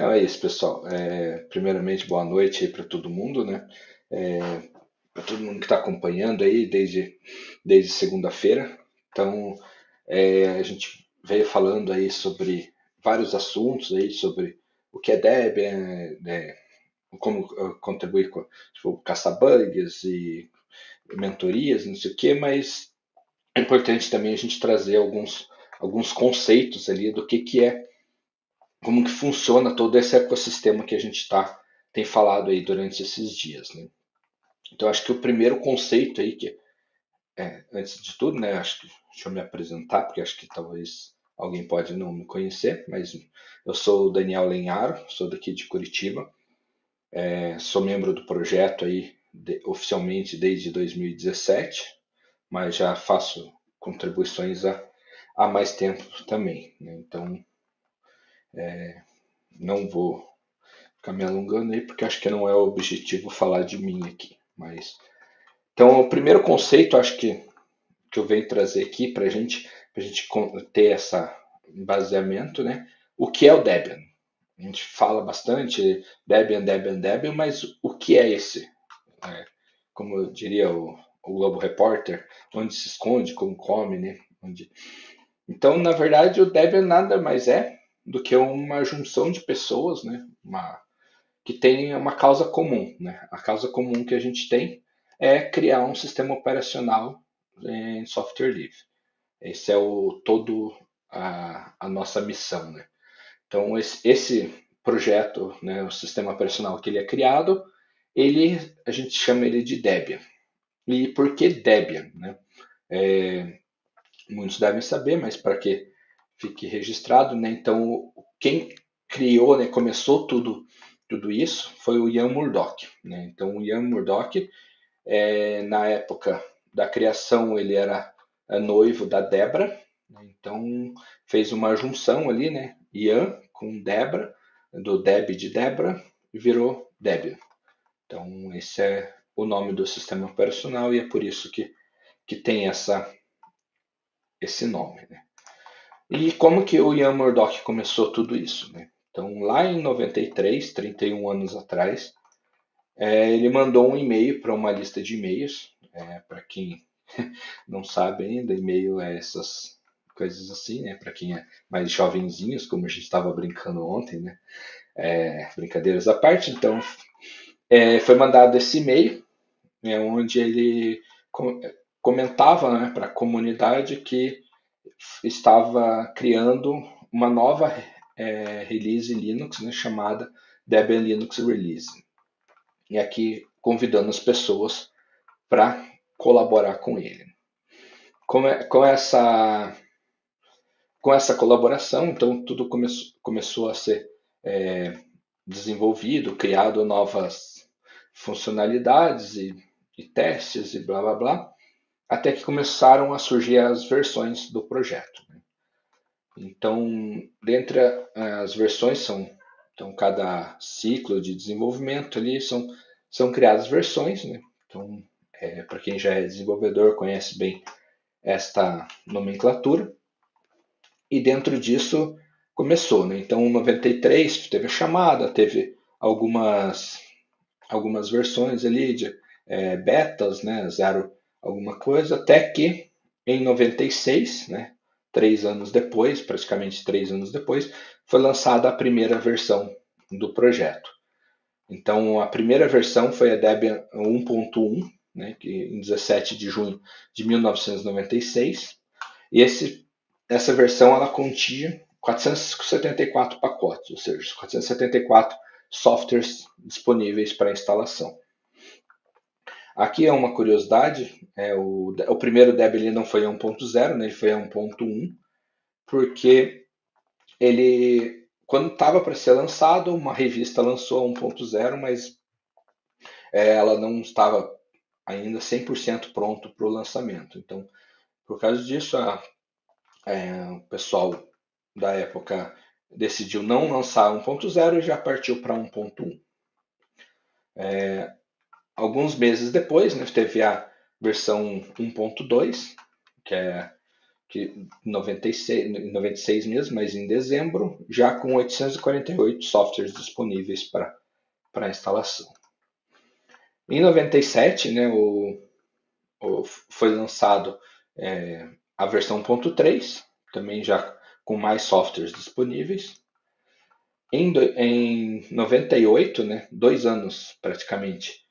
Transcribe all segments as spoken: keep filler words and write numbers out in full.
Então é isso, pessoal. É, primeiramente, boa noite aí para todo mundo, né? É, para todo mundo que está acompanhando aí desde, desde segunda-feira. Então, é, a gente veio falando aí sobre vários assuntos aí, sobre o que é Debian, né? Como contribuir com, tipo, caçar bugs e mentorias, não sei o que, mas é importante também a gente trazer alguns, alguns conceitos ali do que, que é, como que funciona todo esse ecossistema que a gente tá, tem falado aí durante esses dias, né? Então, acho que o primeiro conceito aí, que é, antes de tudo, né, acho que, deixa eu me apresentar, porque acho que talvez alguém pode não me conhecer, mas eu sou o Daniel Lenharo, sou daqui de Curitiba, é, sou membro do projeto aí, de, oficialmente desde dois mil e dezessete, mas já faço contribuições há, há mais tempo também, né? Então, é, não vou ficar me alongando aí, porque acho que não é o objetivo falar de mim aqui. Mas, então, o primeiro conceito, acho que, que eu venho trazer aqui para gente, a gente ter esse baseamento, né? O que é o Debian? A gente fala bastante Debian, Debian, Debian, mas o que é esse? É, como eu diria o, o Globo Repórter, onde se esconde, como come, né? Onde... Então, na verdade, o Debian nada mais é do que uma junção de pessoas, né? Uma, que tem uma causa comum, né? A causa comum que a gente tem é criar um sistema operacional em software livre. Esse é o todo a, a nossa missão, né? Então esse, esse projeto, né, o sistema operacional que ele é criado, ele a gente chama ele de Debian. E por que Debian, né? É, muitos devem saber, mas para que fique registrado, né? Então, quem criou, né, começou tudo, tudo isso foi o Ian Murdock, né? Então, o Ian Murdock, é, na época da criação, ele era noivo da Deborah, né? Então, fez uma junção ali, né? Ian com Deborah, do Deb de Deborah, e virou Debian. Então, esse é o nome do sistema operacional e é por isso que, que tem essa, esse nome, né? E como que o Ian Murdock começou tudo isso, né? Então, lá em noventa e três, trinta e um anos atrás, é, ele mandou um e-mail para uma lista de e-mails. É, para quem não sabe ainda, e-mail é essas coisas assim, né? Para quem é mais jovenzinhos, como a gente estava brincando ontem, né? É, brincadeiras à parte. Então, é, foi mandado esse e-mail, né, onde ele comentava, né, para a comunidade que estava criando uma nova é, release Linux, né, chamada Debian Linux Release. E aqui convidando as pessoas para colaborar com ele. Com, com, essa, com essa colaboração, então, tudo come, começou a ser é, desenvolvido, criado novas funcionalidades e, e testes e blá blá blá, até que começaram a surgir as versões do projeto, né? Então, dentre as versões, são, então, cada ciclo de desenvolvimento ali são, são criadas versões, né? Então, é, para quem já é desenvolvedor, conhece bem esta nomenclatura. E dentro disso começou, né? Então, em noventa e três teve a chamada, teve algumas, algumas versões ali de é, betas, né? Zero alguma coisa, até que em noventa e seis, né, três anos depois, praticamente três anos depois, foi lançada a primeira versão do projeto. Então, a primeira versão foi a Debian um ponto um, né, que em dezessete de junho de mil novecentos e noventa e seis, e esse, essa versão ela continha quatrocentos e setenta e quatro pacotes, ou seja, quatrocentos e setenta e quatro softwares disponíveis para instalação. Aqui é uma curiosidade, é o, o primeiro Debian não foi um ponto zero, né, ele foi um ponto um, porque ele, quando estava para ser lançado, uma revista lançou um ponto zero, mas é, ela não estava ainda cem por cento pronto para o lançamento. Então, por causa disso, a, é, o pessoal da época decidiu não lançar um ponto zero e já partiu para um ponto um. É, Alguns meses depois, né, teve a versão um ponto dois, que é que noventa e seis, noventa e seis mesmo, mas em dezembro, já com oitocentos e quarenta e oito softwares disponíveis para para instalação. Em noventa e sete, né, o, o, foi lançado é, a versão um ponto três, também já com mais softwares disponíveis. Em, do, em noventa e oito, né, dois anos praticamente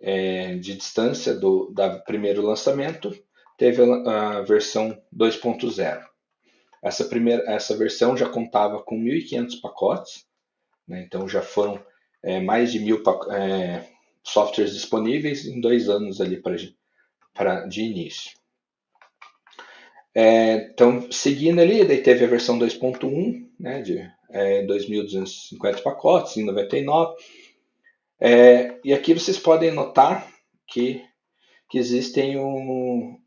é, de distância do da primeiro lançamento, teve a, a versão dois ponto zero. Essa, primeira, essa versão já contava com mil e quinhentos pacotes, né, então já foram é, mais de mil pacotes. É, softwares disponíveis em dois anos ali para de início. É, então, seguindo ali, daí teve a versão dois ponto um, né, de é, dois mil duzentos e cinquenta pacotes, em noventa e nove. É, e aqui vocês podem notar que, que existem um,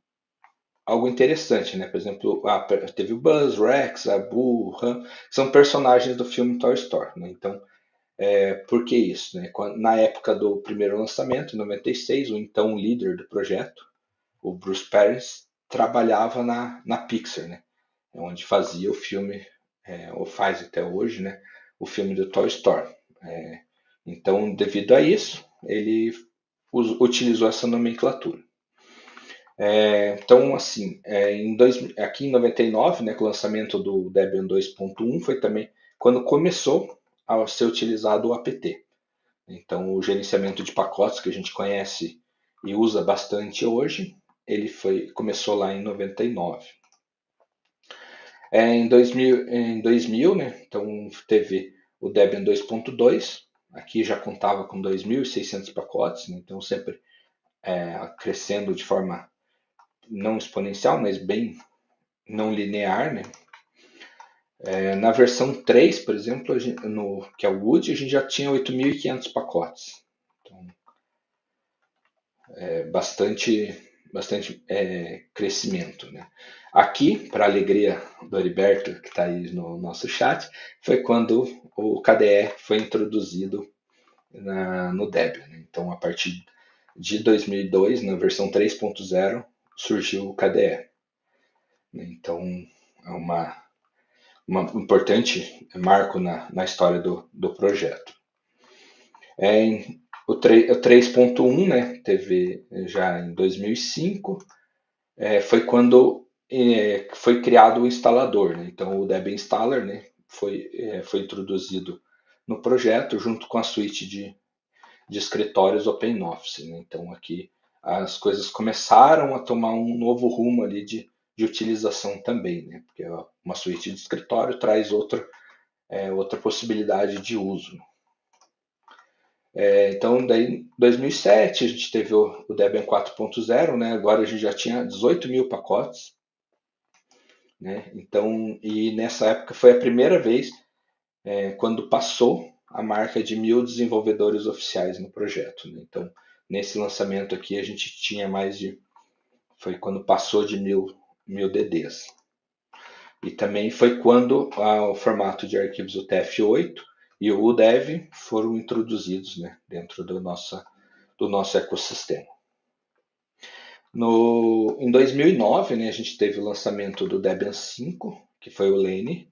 algo interessante, né? Por exemplo, a, teve o Buzz, Rex, a Boo, Han, são personagens do filme Toy Story, né? Então, É, por que isso? Né? Na época do primeiro lançamento, em noventa e seis, o então líder do projeto, o Bruce Paris, trabalhava na, na Pixar, né? Onde fazia o filme, é, ou faz até hoje, né? O filme do Toy Story. É, então, devido a isso, ele us, utilizou essa nomenclatura. É, então, assim, é, em dois, aqui em noventa e nove, né, com o lançamento do Debian dois ponto um, foi também quando começou ao ser utilizado o A P T. Então, o gerenciamento de pacotes que a gente conhece e usa bastante hoje, ele foi, começou lá em noventa e nove. É, em dois mil, em dois mil, né, então, teve o Debian dois ponto dois, aqui já contava com dois mil e seiscentos pacotes, né, então sempre é, crescendo de forma não exponencial, mas bem não linear, né. É, na versão três, por exemplo, a gente, no, que é o Wood, a gente já tinha oito mil e quinhentos pacotes. Então, é, bastante, bastante é, crescimento, né? Aqui, para a alegria do Heriberto, que está aí no nosso chat, foi quando o K D E foi introduzido na, no Debian, né? Então, a partir de dois mil e dois, na versão três ponto zero, surgiu o K D E. Então, é uma... um importante marco na, na história do, do projeto. É, em, o três ponto um, né, teve já em dois mil e cinco, é, foi quando é, foi criado o instalador, né? Então o Debian Installer, né, foi, é, foi introduzido no projeto junto com a suíte de, de escritórios OpenOffice, né? Então aqui as coisas começaram a tomar um novo rumo ali de de utilização também, né? Porque uma suíte de escritório traz outra, é, outra possibilidade de uso. É, então, daí, em dois mil e sete, a gente teve o, o Debian quatro ponto zero, né? Agora a gente já tinha dezoito mil pacotes, né? Então, e nessa época foi a primeira vez é, quando passou a marca de mil desenvolvedores oficiais no projeto, né? Então, nesse lançamento aqui, a gente tinha mais de... foi quando passou de mil mil D Ds. E também foi quando ah, o formato de arquivos U T F oito e o Udev foram introduzidos, né, dentro do, nossa, do nosso ecossistema. No, em dois mil e nove, né, a gente teve o lançamento do Debian cinco, que foi o Lane.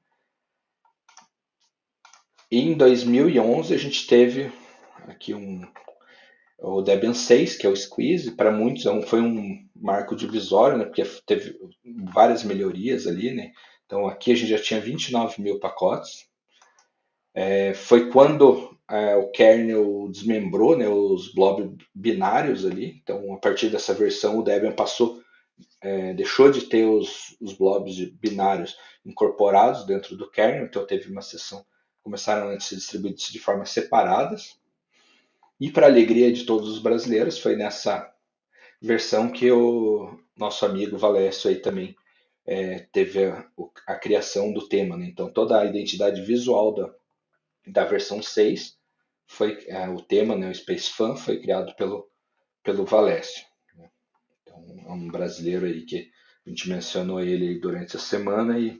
E em dois mil e onze a gente teve aqui um, o Debian seis, que é o Squeeze. Para muitos foi um marco divisório, né, porque teve várias melhorias ali, né? Então aqui a gente já tinha vinte e nove mil pacotes. É, foi quando é, o kernel desmembrou, né, os blobs binários ali. Então a partir dessa versão o Debian passou, é, deixou de ter os, os blobs binários incorporados dentro do kernel. Então teve uma sessão, começaram a ser distribuídos de formas separadas. E para alegria de todos os brasileiros, foi nessa versão que o nosso amigo Valécio aí também é, teve a, a criação do tema, né? Então toda a identidade visual da, da versão seis, foi, é, o tema, né, o Space Fan, foi criado pelo, pelo Valécio, né? Então, é um brasileiro aí que a gente mencionou ele durante a semana e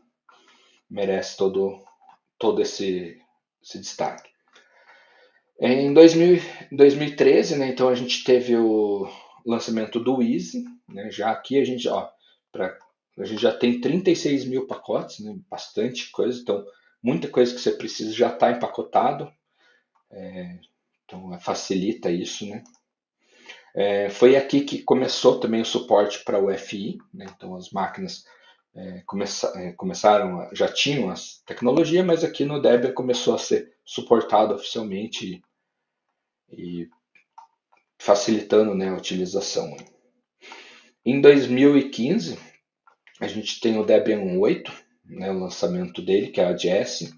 merece todo, todo esse, esse destaque. Em dois mil, dois mil e treze, né, então a gente teve o lançamento do Easy, né? Já aqui a gente, ó, para A gente já tem trinta e seis mil pacotes, né? Bastante coisa, então muita coisa que você precisa já está empacotado, é, então facilita isso, né? É, foi aqui que começou também o suporte para o U E F I, né? Então as máquinas é, começa, é, começaram, já tinham as tecnologia, mas aqui no Debian começou a ser suportado oficialmente e, e facilitando, né, a utilização. Em dois mil e quinze, a gente tem o Debian um ponto oito, né, o lançamento dele, que é a A D S,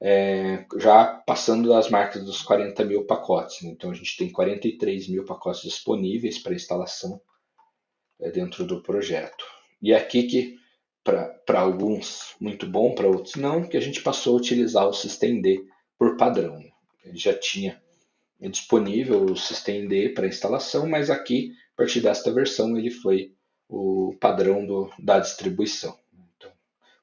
é, já passando das marcas dos quarenta mil pacotes. Né? Então, a gente tem quarenta e três mil pacotes disponíveis para instalação é, dentro do projeto. E é aqui que, para alguns, muito bom, para outros não, que a gente passou a utilizar o Systemd por padrão. Ele já tinha disponível o Systemd para instalação, mas aqui, a partir desta versão, ele foi o padrão do, da distribuição. Então,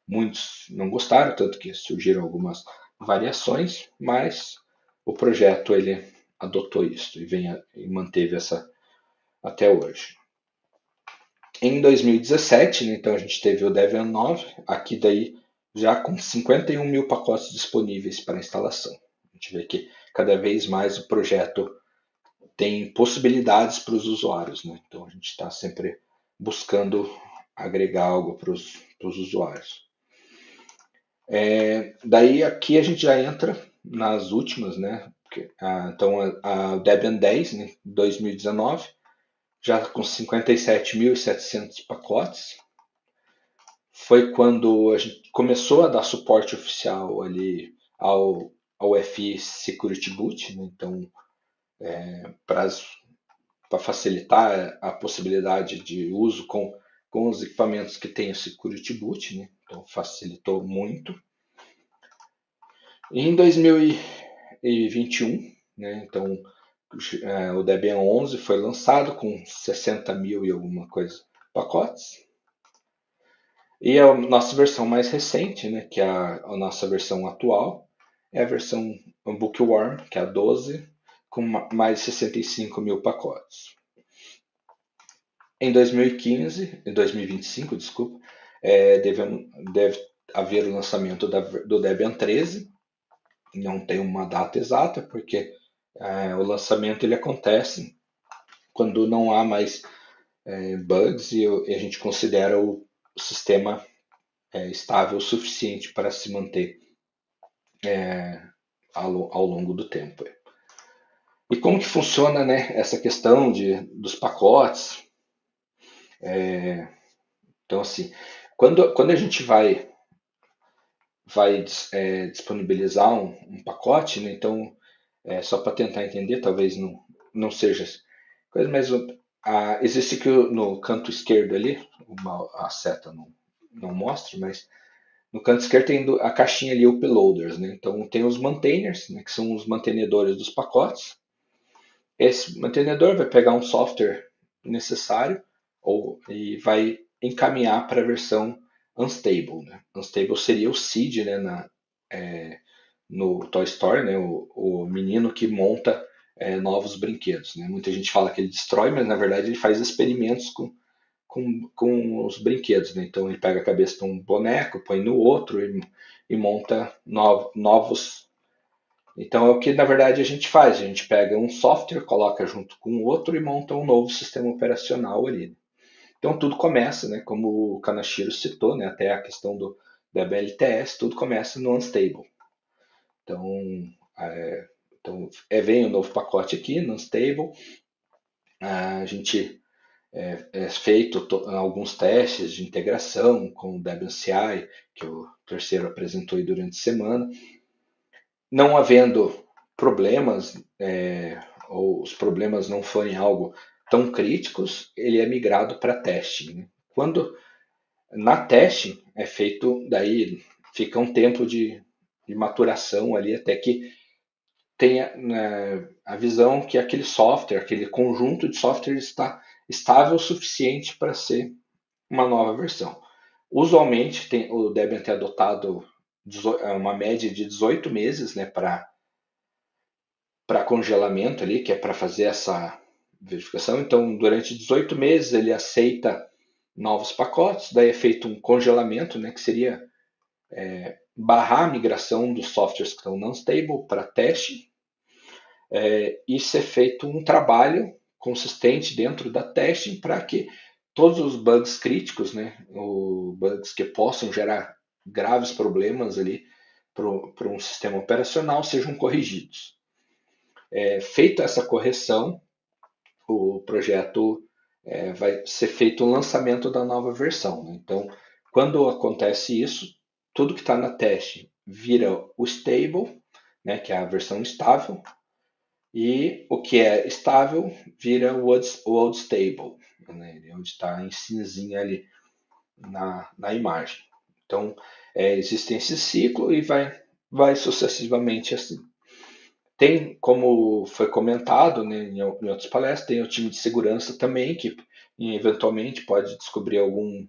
muitos não gostaram, tanto que surgiram algumas variações, mas o projeto ele adotou isso e, vem a, e manteve essa até hoje. Em dois mil e dezessete, né, então a gente teve o Debian nove, aqui daí já com cinquenta e um mil pacotes disponíveis para instalação. A gente vê que cada vez mais o projeto tem possibilidades para os usuários, né? Então a gente está sempre buscando agregar algo para os usuários. É, daí aqui a gente já entra nas últimas, né? Porque, a, então a, a Debian dez, né, dois mil e dezenove, já com cinquenta e sete mil e setecentos pacotes. Foi quando a gente começou a dar suporte oficial ali ao, ao U E F I Secure Boot, né? Então, é, para as para facilitar a possibilidade de uso com, com os equipamentos que tem o Security Boot, né? Então facilitou muito. E em dois mil e vinte e um, né? Então, é, o Debian onze foi lançado com sessenta mil e alguma coisa pacotes. E a nossa versão mais recente, né? Que é a, a nossa versão atual, é a versão Bookworm, que é a doze, com mais de sessenta e cinco mil pacotes. Em dois mil e quinze, em dois mil e vinte e cinco, desculpa, é, deve, deve haver o lançamento da, do Debian treze. Não tem uma data exata, porque é, o lançamento ele acontece quando não há mais é, bugs e, e a gente considera o sistema é, estável o suficiente para se manter é, ao, ao longo do tempo. E como que funciona, né, essa questão de, dos pacotes? É, então, assim, quando, quando a gente vai, vai é, disponibilizar um, um pacote, né, então, é, só para tentar entender, talvez não, não seja coisa, mas a, existe que no canto esquerdo ali, uma, a seta não, não mostra, mas no canto esquerdo tem a caixinha ali, uploaders, né, então tem os maintainers, né, que são os mantenedores dos pacotes. Esse mantenedor vai pegar um software necessário ou, e vai encaminhar para a versão unstable. Né? Unstable seria o Sid, né, na, é, no Toy Story, né, o, o menino que monta é, novos brinquedos. Né? Muita gente fala que ele destrói, mas na verdade ele faz experimentos com, com, com os brinquedos. Né? Então ele pega a cabeça de um boneco, põe no outro e, e monta no, novos... Então é o que na verdade a gente faz, a gente pega um software, coloca junto com o outro e monta um novo sistema operacional ali. Então tudo começa, né, como o Kanashiro citou, né, até a questão do Debian L T S, tudo começa no Unstable. Então, é, então é, vem o um novo pacote aqui no Unstable, a gente é, é feito alguns testes de integração com o Debian C I, que o terceiro apresentou aí durante a semana. Não havendo problemas, é, ou os problemas não forem algo tão críticos, ele é migrado para teste. Né? Quando na teste é feito, daí fica um tempo de, de maturação ali, até que tenha né, a visão que aquele software, aquele conjunto de software está estável o suficiente para ser uma nova versão. Usualmente tem, ou devem ter adotado uma média de dezoito meses, né, para para congelamento ali, que é para fazer essa verificação. Então, durante dezoito meses ele aceita novos pacotes, daí é feito um congelamento, né, que seria é, barrar a migração dos softwares que estão non-stable para teste, é, e ser feito um trabalho consistente dentro da testing para que todos os bugs críticos, né, os bugs que possam gerar graves problemas ali para um sistema operacional sejam corrigidos. É, feita essa correção, o projeto é, vai ser feito o lançamento da nova versão, né? Então, quando acontece isso, tudo que está na teste vira o stable, né, que é a versão estável, e o que é estável vira o old stable, né, onde está em cinzinha ali na, na imagem. Então, é, existe esse ciclo e vai, vai sucessivamente assim. Tem, como foi comentado, né, em, em outras palestras, tem o time de segurança também, que eventualmente pode descobrir algum,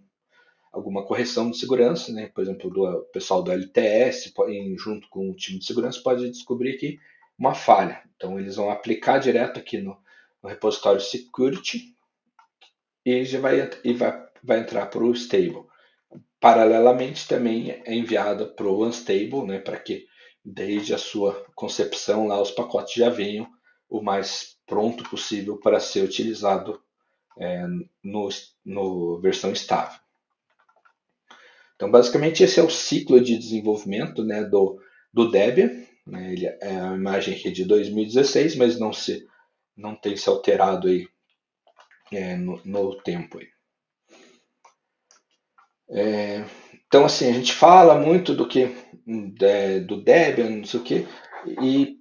alguma correção de segurança, né? Por exemplo, do, o pessoal do L T S, em, junto com o time de segurança, pode descobrir aqui uma falha. Então, eles vão aplicar direto aqui no, no repositório Security e já vai, e vai, vai entrar para o Stable. Paralelamente, também é enviada para o Unstable, né, para que desde a sua concepção lá os pacotes já venham o mais pronto possível para ser utilizado é, no, no versão estável. Então, basicamente, esse é o ciclo de desenvolvimento, né, do, do Debian. Né, ele é a imagem aqui de dois mil e dezesseis, mas não, se, não tem se alterado aí, é, no, no tempo. Aí. É, então, assim, a gente fala muito do que de, do Debian, não sei o que, e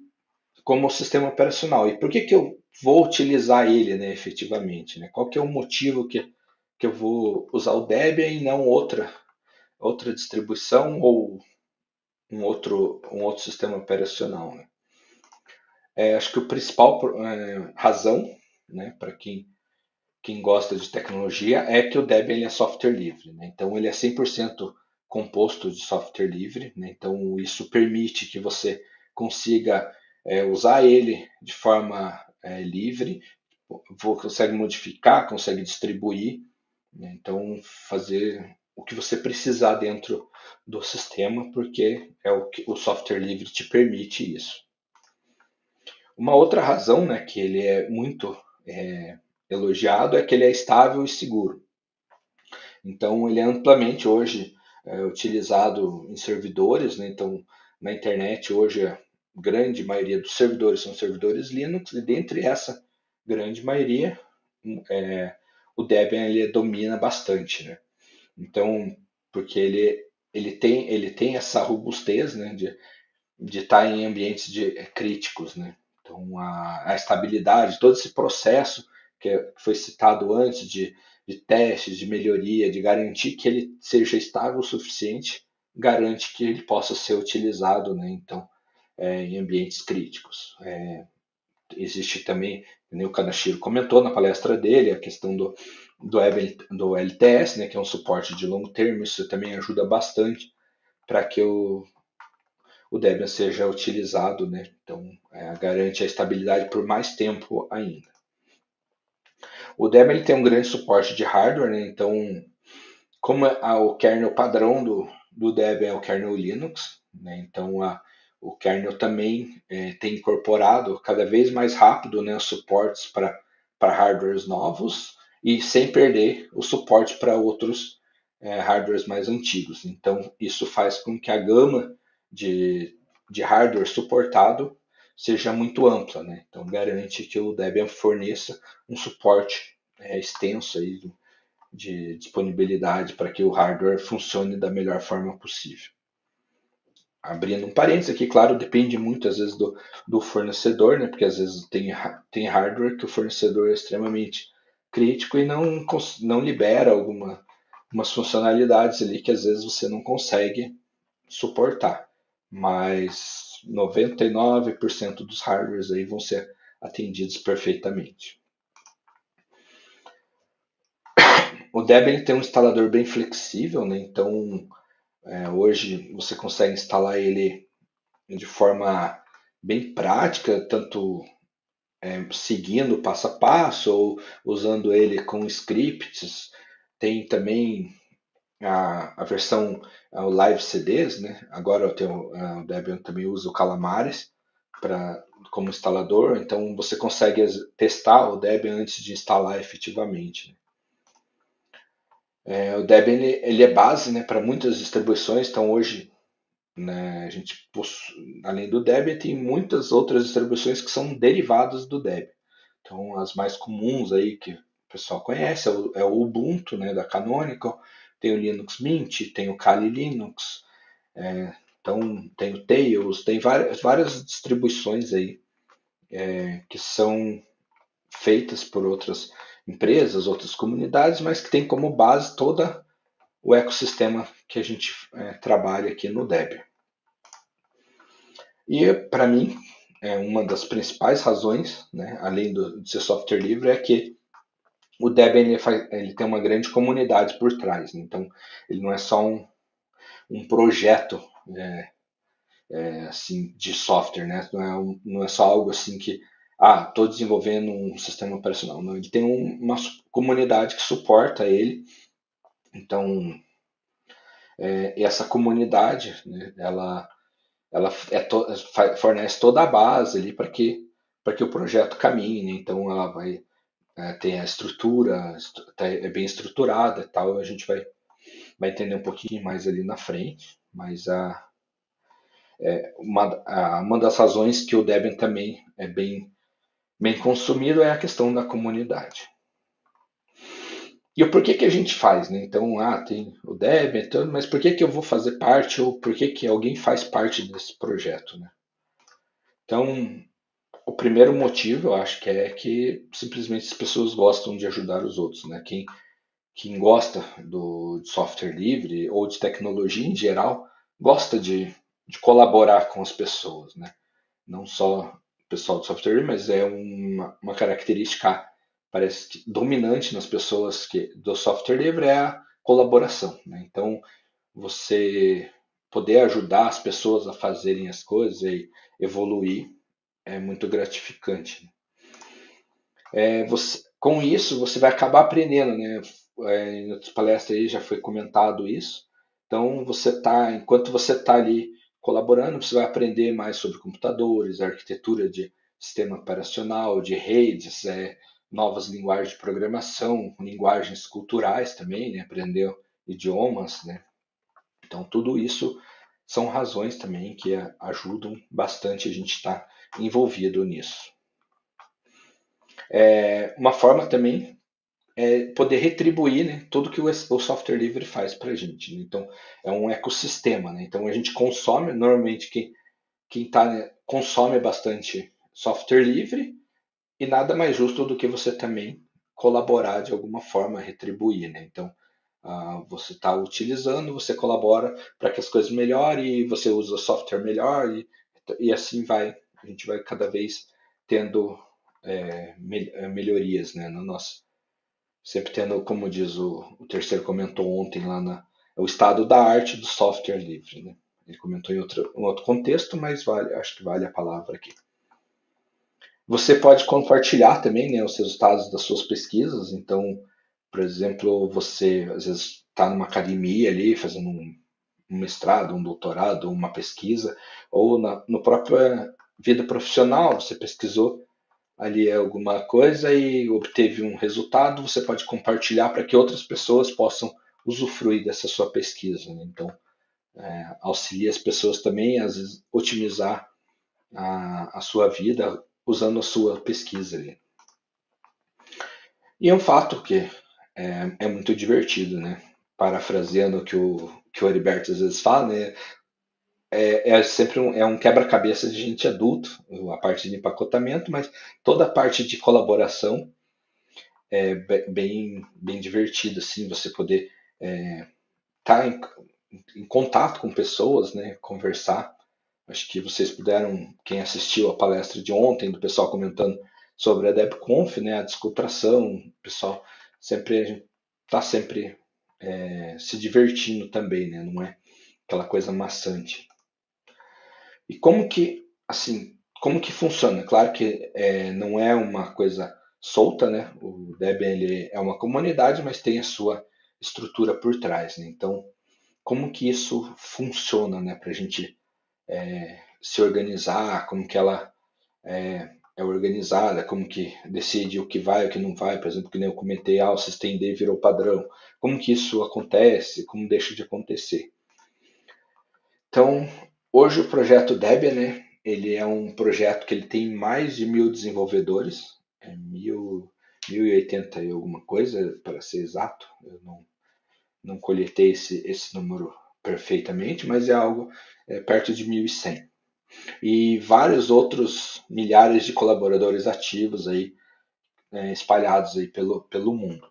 como sistema operacional. E por que que eu vou utilizar ele, né, efetivamente? Né? Qual que é o motivo que, que eu vou usar o Debian e não outra, outra distribuição ou um outro, um outro sistema operacional? Né? É, acho que o principal é, razão, né, para quem Quem gosta de tecnologia é que o Debian é software livre, né? Então ele é cem por cento composto de software livre, né? Então isso permite que você consiga é, usar ele de forma é, livre, consegue modificar, consegue distribuir, né? Então fazer o que você precisar dentro do sistema, porque é o que o software livre te permite isso. Uma outra razão, né, que ele é muito é, elogiado é que ele é estável e seguro. Então ele é amplamente hoje é, utilizado em servidores, né? Então na internet hoje a grande maioria dos servidores são servidores Linux e dentre essa grande maioria é, o Debian ele domina bastante, né? Então porque ele ele tem ele tem essa robustez, né, de de estar em ambientes de críticos, né? Então a, a estabilidade, todo esse processo que foi citado antes, de, de testes, de melhoria, de garantir que ele seja estável o suficiente, garante que ele possa ser utilizado, né, então, é, em ambientes críticos. É, existe também, né, o Kanashiro comentou na palestra dele, a questão do, do, do L T S, né, que é um suporte de longo termo, isso também ajuda bastante para que o, o Debian seja utilizado, né, então, é, garante a estabilidade por mais tempo ainda. O Debian tem um grande suporte de hardware, né? Então, como a, o kernel padrão do, do Debian é o kernel Linux, né? Então a, o kernel também é, tem incorporado cada vez mais rápido, né, os suportes para hardwares novos e sem perder o suporte para outros é, hardwares mais antigos. Então isso faz com que a gama de, de hardware suportado seja muito ampla, né? Então garante que o Debian forneça um suporte é, extenso aí de, de disponibilidade para que o hardware funcione da melhor forma possível. Abrindo um parênteses aqui, claro, depende muito às vezes do, do fornecedor, né? Porque às vezes tem, tem hardware que o fornecedor é extremamente crítico e não, não libera alguma, algumas funcionalidades ali que às vezes você não consegue suportar, mas noventa e nove por cento dos hardwares aí vão ser atendidos perfeitamente. O Debian tem um instalador bem flexível, né? Então é, hoje você consegue instalar ele de forma bem prática, tanto é, seguindo passo a passo ou usando ele com scripts. Tem também a, a versão, o Live C Ds, né? Agora eu tenho, o Debian também usa o Calamares pra, como instalador, então você consegue testar o Debian antes de instalar efetivamente. É, o Debian ele, ele é base, né, para muitas distribuições, então hoje, né, a gente possui, além do Debian, tem muitas outras distribuições que são derivadas do Debian. Então as mais comuns aí que o pessoal conhece é o, é o Ubuntu, né, da Canonical, tem o Linux Mint, tem o Kali Linux, é, então tem o Tails, tem várias, várias distribuições aí, é, que são feitas por outras empresas, outras comunidades, mas que tem como base todo o ecossistema que a gente é, trabalha aqui no Debian. E para mim, é uma das principais razões, né, além do, de ser software livre, é que o Debian ele faz, ele tem uma grande comunidade por trás, né? Então ele não é só um, um projeto é, é, assim, de software, né? Não é, um, não é só algo assim que ah, estou desenvolvendo um sistema operacional. Não, ele tem um, uma comunidade que suporta ele. Então, é, essa comunidade, né, ela, ela é to, fornece toda a base ali para que, para que o projeto caminhe, né? Então, ela vai é, ter a estrutura, é bem estruturada e tal. A gente vai, vai entender um pouquinho mais ali na frente. Mas a, é, uma, a, uma das razões que o Debian também é bem... bem consumido é a questão da comunidade. E o porquê que a gente faz, né? Então, ah, tem o Debian, então, mas por que que eu vou fazer parte, ou por que que alguém faz parte desse projeto, né? Então, o primeiro motivo, eu acho que é que simplesmente as pessoas gostam de ajudar os outros, né? Quem, quem gosta do de software livre ou de tecnologia em geral, gosta de, de colaborar com as pessoas, né? Não só pessoal de software, mas é uma, uma característica, parece que dominante nas pessoas que, do software livre, é a colaboração, né? Então, você poder ajudar as pessoas a fazerem as coisas e evoluir é muito gratificante. É, você, com isso, você vai acabar aprendendo, né? É, em outras palestras aí já foi comentado isso. Então, você tá, enquanto você está ali colaborando, você vai aprender mais sobre computadores, arquitetura de sistema operacional, de redes, é, novas linguagens de programação, linguagens culturais também, né? Aprender idiomas, né? Então, tudo isso são razões também que ajudam bastante a gente estar envolvido nisso. É, uma forma também é poder retribuir, né, tudo que o, o software livre faz para a gente, né? Então, é um ecossistema, né? Então, a gente consome, normalmente, quem, quem tá, né, consome bastante software livre, e nada mais justo do que você também colaborar de alguma forma, retribuir, né? Então, ah, você está utilizando, você colabora para que as coisas melhorem, você usa software melhor, e, e assim vai, a gente vai cada vez tendo é, melhorias, né, no nosso... Sempre tendo, como diz o, o terceiro comentou ontem lá na... o estado da arte do software livre, né? Ele comentou em outro, um outro contexto, mas vale, acho que vale a palavra aqui. Você pode compartilhar também, né, os resultados das suas pesquisas. Então, por exemplo, você às vezes está numa academia ali, fazendo um, um mestrado, um doutorado, uma pesquisa. Ou na no própria vida profissional, você pesquisou ali é alguma coisa e obteve um resultado, você pode compartilhar para que outras pessoas possam usufruir dessa sua pesquisa, né? Então, é, auxilia as pessoas também a otimizar a, a sua vida usando a sua pesquisa ali. E é um fato que é, é muito divertido, né? Parafraseando o que o, que o Heriberto às vezes fala, né? É, é sempre um, é um quebra-cabeça de gente adulto, a parte de empacotamento, mas toda a parte de colaboração é bem, bem divertida, assim, você poder é, tá em, em contato com pessoas, né, conversar. Acho que vocês puderam, quem assistiu a palestra de ontem, do pessoal comentando sobre a DebConf, né, a descontração, o pessoal sempre, a gente tá sempre é, se divertindo também, né, não é aquela coisa maçante. E como que, assim, como que funciona? Claro que é, não é uma coisa solta, né? O Debian ele é uma comunidade, mas tem a sua estrutura por trás, né? Então, como que isso funciona, né? Para a gente é, se organizar, como que ela é, é organizada, como que decide o que vai e o que não vai, por exemplo, que nem eu comentei, ah, o Systemd virou padrão, como que isso acontece, como deixa de acontecer. Então, hoje o projeto Debian, né, ele é um projeto que ele tem mais de mil desenvolvedores, é mil... mil e oitenta e alguma coisa, para ser exato, eu não, não coletei esse, esse número perfeitamente, mas é algo é, perto de mil e cem. E vários outros milhares de colaboradores ativos aí, é, espalhados aí pelo, pelo mundo.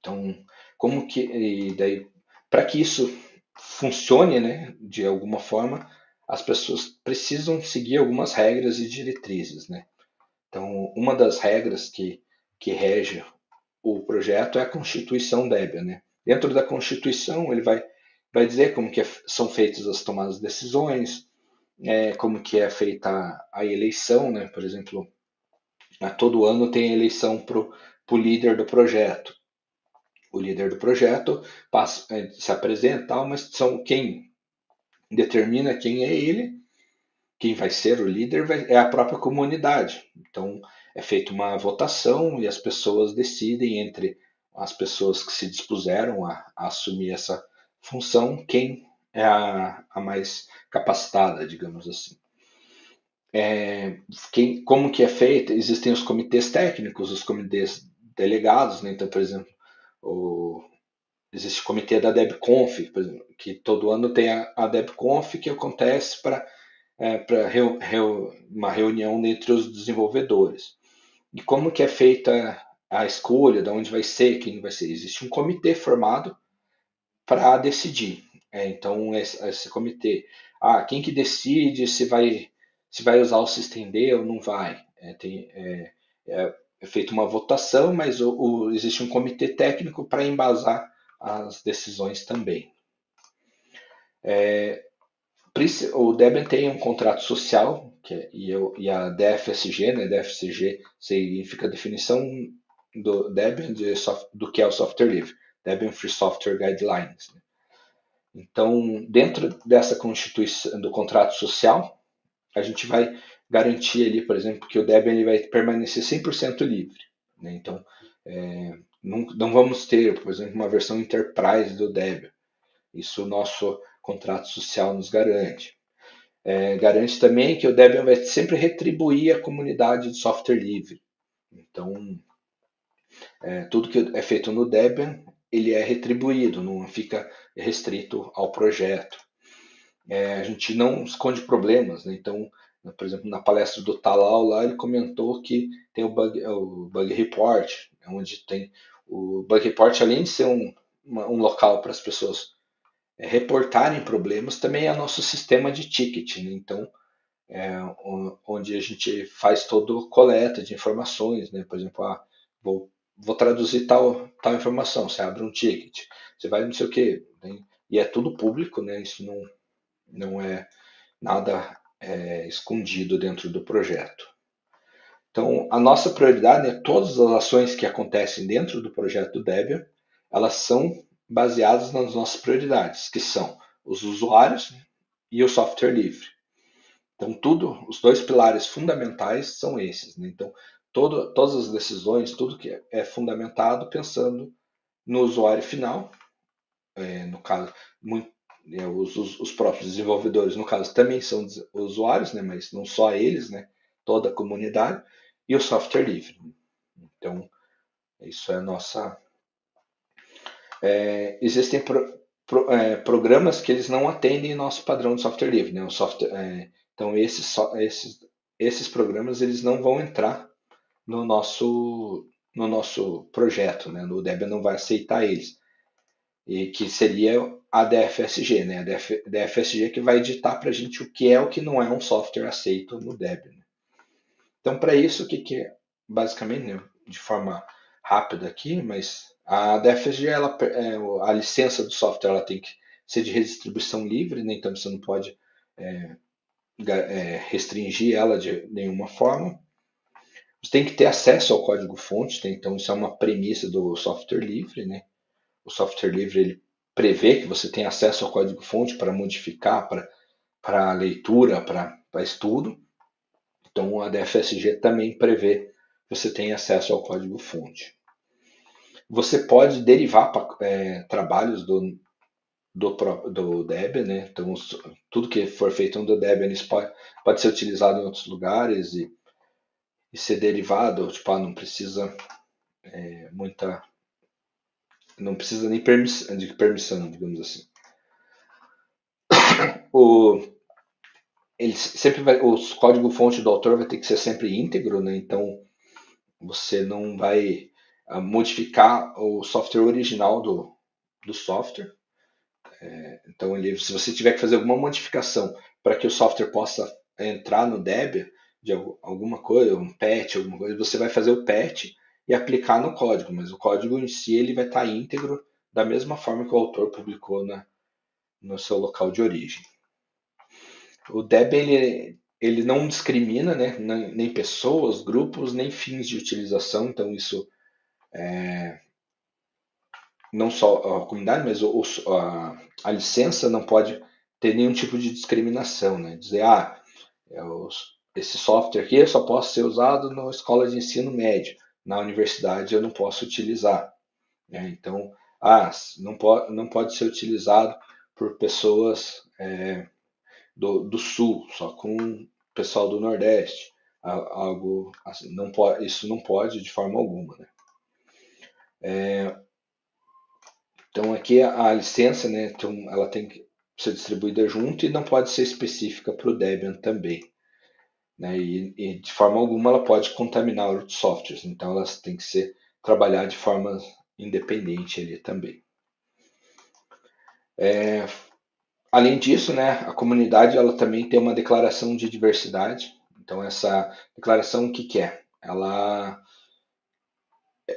Então, como que, e daí, para que isso funcione, né, de alguma forma, as pessoas precisam seguir algumas regras e diretrizes, né? Então, uma das regras que que rege o projeto é a Constituição Debian, né? Dentro da Constituição ele vai, vai dizer como que é, são feitas as tomadas de decisões, é, como que é feita a, a eleição, né? Por exemplo, a todo ano tem a eleição pro o líder do projeto. O líder do projeto passa, é, se apresenta, mas são quem determina quem é ele, quem vai ser o líder vai, é a própria comunidade. Então, é feita uma votação e as pessoas decidem entre as pessoas que se dispuseram a, a assumir essa função, quem é a, a mais capacitada, digamos assim. É, quem, como que é feita? Existem os comitês técnicos, os comitês delegados, né? Então, por exemplo, o, existe o comitê da DebConf, por exemplo, que todo ano tem a, a DebConf que acontece para é, para reu, reu, uma reunião entre os desenvolvedores. E como que é feita a escolha, de onde vai ser, quem vai ser? Existe um comitê formado para decidir. É, então, esse, esse comitê. Ah, quem que decide se vai, se vai usar o Systemd ou não vai? É, tem, é, é feita uma votação, mas o, o, existe um comitê técnico para embasar as decisões também. É, o Debian tem um contrato social, que é, e, eu, e a D F S G, né? D F S G significa definição do Debian de soft, do que é o software livre, Debian Free Software Guidelines. Né? Então, dentro dessa constituição do contrato social, a gente vai garantir ali, por exemplo, que o Debian ele vai permanecer cem por cento livre. Né? Então, é, não, não vamos ter, por exemplo, uma versão Enterprise do Debian. Isso o nosso contrato social nos garante. É, garante também que o Debian vai sempre retribuir a comunidade de software livre. Então, é, tudo que é feito no Debian, ele é retribuído, não fica restrito ao projeto. É, a gente não esconde problemas, né? Então, por exemplo, na palestra do Talal, lá, ele comentou que tem o bug, o bug report, onde tem o bug report, além de ser um, uma, um local para as pessoas reportarem problemas, também é nosso sistema de ticketing, né? Então, é, onde a gente faz toda a coleta de informações, né? Por exemplo, ah, vou, vou traduzir tal, tal informação, você abre um ticket, você vai não sei o que, né? E é tudo público, né? Isso não, não é nada é, escondido dentro do projeto. Então, a nossa prioridade é todas as ações que acontecem dentro do projeto Debian, elas são baseadas nas nossas prioridades, que são os usuários e o software livre. Então, tudo, os dois pilares fundamentais são esses, né? Então, todo, todas as decisões, tudo que é fundamentado pensando no usuário final, é, no caso, muito, é, os, os, os próprios desenvolvedores, no caso, também são usuários, né? Mas não só eles, né? Toda a comunidade, e o software livre. Então, isso é a nossa... É, existem pro, pro, é, programas que eles não atendem nosso padrão de software livre, né? O software, é, então esses, so, esses, esses programas eles não vão entrar no nosso, no nosso projeto, né? O Debian não vai aceitar eles, e que seria a D F S G, né? A DF, D F S G que vai ditar para a gente o que é o que não é um software aceito no Debian. Então, para isso, o que, que é? Basicamente, né? De forma rápida aqui, mas... A D F S G, ela, a licença do software, ela tem que ser de redistribuição livre, né? Então você não pode é, é, restringir ela de nenhuma forma. Você tem que ter acesso ao código-fonte, né? Então isso é uma premissa do software livre, né? o software livre ele prevê que você tem acesso ao código-fonte para modificar, para leitura, para estudo. Então, a D F S G também prevê que você tem acesso ao código-fonte. Você pode derivar é, trabalhos do, do, do Debian, né? Então, tudo que for feito do Debian pode, pode ser utilizado em outros lugares e, e ser derivado. Tipo, ah, não precisa é, muita... Não precisa nem permissão, de permissão, digamos assim. O, ele sempre vai, o código-fonte do autor vai ter que ser sempre íntegro, né? Então, você não vai modificar o software original do, do software. É, então, ele, se você tiver que fazer alguma modificação para que o software possa entrar no Debian, de alguma coisa, um patch, alguma coisa, você vai fazer o patch e aplicar no código, mas o código em si ele vai estar íntegro da mesma forma que o autor publicou na, no seu local de origem. O Debian ele, ele não discrimina, né, nem pessoas, grupos, nem fins de utilização, então isso é, não só a comunidade, mas o, a, a licença não pode ter nenhum tipo de discriminação, né? Dizer, ah, esse software aqui só pode ser usado na escola de ensino médio, na universidade eu não posso utilizar, né? Então, ah, não, pode, não pode ser utilizado por pessoas é, do, do sul, só com pessoal do nordeste, algo assim, não pode, isso não pode de forma alguma, né? É, então aqui a, a licença, né, então ela tem que ser distribuída junto e não pode ser específica para o Debian também. Né, e, e de forma alguma ela pode contaminar outros softwares, então elas têm que ser trabalhar de forma independente ali também. É, além disso, né, a comunidade ela também tem uma declaração de diversidade. Então essa declaração o que, que é? Ela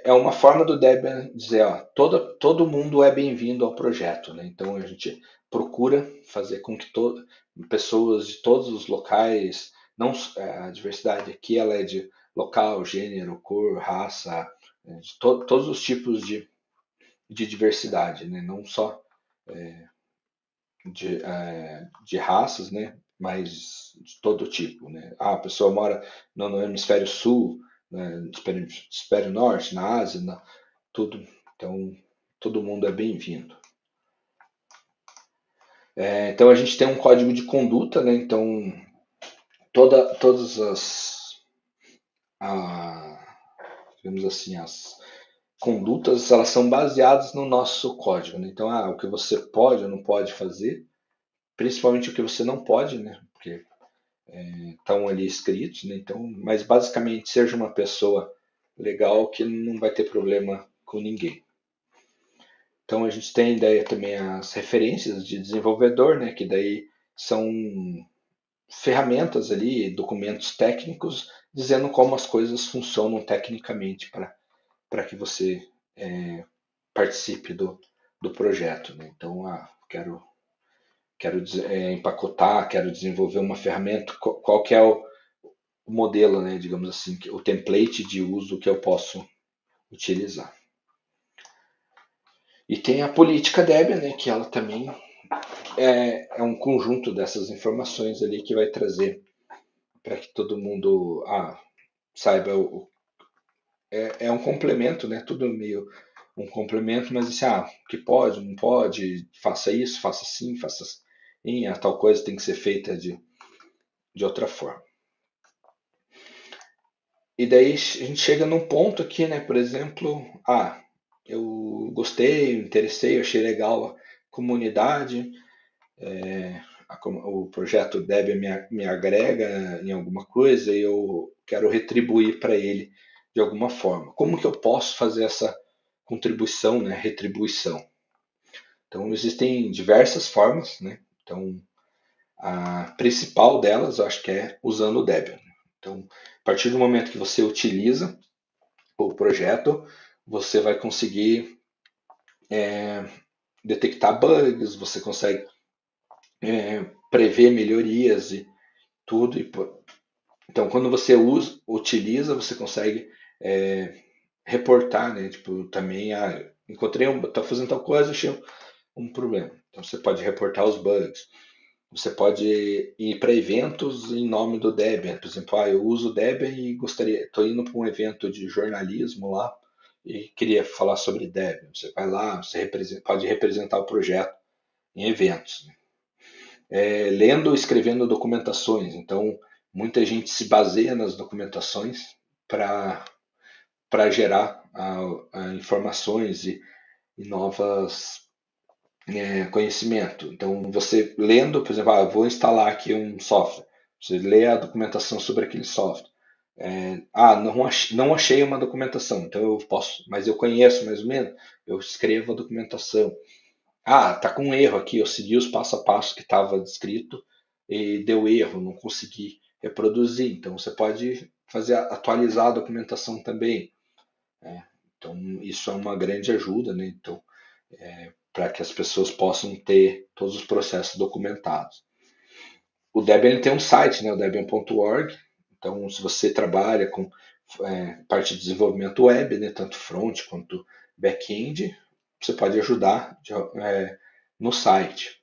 é uma forma do Debian dizer, ó, todo, todo mundo é bem-vindo ao projeto, né? Então a gente procura fazer com que to- pessoas de todos os locais. Não, a diversidade aqui ela é de local, gênero, cor, raça, de to, todos os tipos de, de diversidade, né? Não só é, de, é, de raças, né? Mas de todo tipo, né? Ah, a pessoa mora no, no hemisfério sul, né? No hemisfério norte, na Ásia, na, tudo. Então, todo mundo é bem-vindo. É, então, a gente tem um código de conduta, né? Então, Toda, todas as, a, digamos assim, as condutas elas são baseadas no nosso código, né? Então, ah, o que você pode ou não pode fazer, principalmente o que você não pode, né? Porque estão é, ali escritos, né? Então, mas basicamente seja uma pessoa legal que não vai ter problema com ninguém. Então a gente tem daí também as referências de desenvolvedor, né? Que daí são ferramentas ali, documentos técnicos, dizendo como as coisas funcionam tecnicamente para que você é, participe do, do projeto, né? Então, ah, quero, quero é, empacotar, quero desenvolver uma ferramenta, qual, qual que é o, o modelo, né? Digamos assim, o template de uso que eu posso utilizar. E tem a política Debian, né? Que ela também... É, é um conjunto dessas informações ali que vai trazer para que todo mundo ah, saiba. O, é, é um complemento, né? Tudo meio um complemento, mas assim, ah, que pode, não pode, faça isso, faça assim, faça assim, a tal coisa tem que ser feita de, de outra forma. E daí a gente chega num ponto aqui, né? Por exemplo, ah, eu gostei, me interessei, eu achei legal comunidade, é, a, o projeto Debian me, me agrega em alguma coisa e eu quero retribuir para ele de alguma forma. Como que eu posso fazer essa contribuição, né, retribuição? Então, existem diversas formas, né? Então, a principal delas, eu acho que é usando o Debian. Então, a partir do momento que você utiliza o projeto, você vai conseguir... É, detectar bugs, você consegue é, prever melhorias e tudo. E por... Então, quando você usa, utiliza, você consegue é, reportar, né? Tipo, também ah, encontrei um, tá fazendo tal coisa, achei um problema. Então você pode reportar os bugs. Você pode ir para eventos em nome do Debian. Por exemplo, ah, eu uso o Debian e gostaria, estou indo para um evento de jornalismo lá e queria falar sobre Debian. Você vai lá, você representa, pode representar o projeto em eventos. É, lendo ou escrevendo documentações. Então, muita gente se baseia nas documentações para para gerar a, a informações e, e novas... É, conhecimento. Então, você lendo, por exemplo, ah, vou instalar aqui um software. Você lê a documentação sobre aquele software. É, ah, não achei, não achei uma documentação, então eu posso, mas eu conheço mais ou menos, eu escrevo a documentação. Ah, tá com um erro aqui, eu segui os passo a passo que estava descrito e deu erro, não consegui reproduzir. Então, você pode fazer atualizar a documentação também. É, então, isso é uma grande ajuda, né? Então, é, para que as pessoas possam ter todos os processos documentados. O Debian tem um site, né, o debian ponto org. Então, se você trabalha com é, parte de desenvolvimento web, né, tanto front quanto back-end, você pode ajudar de, é, no site.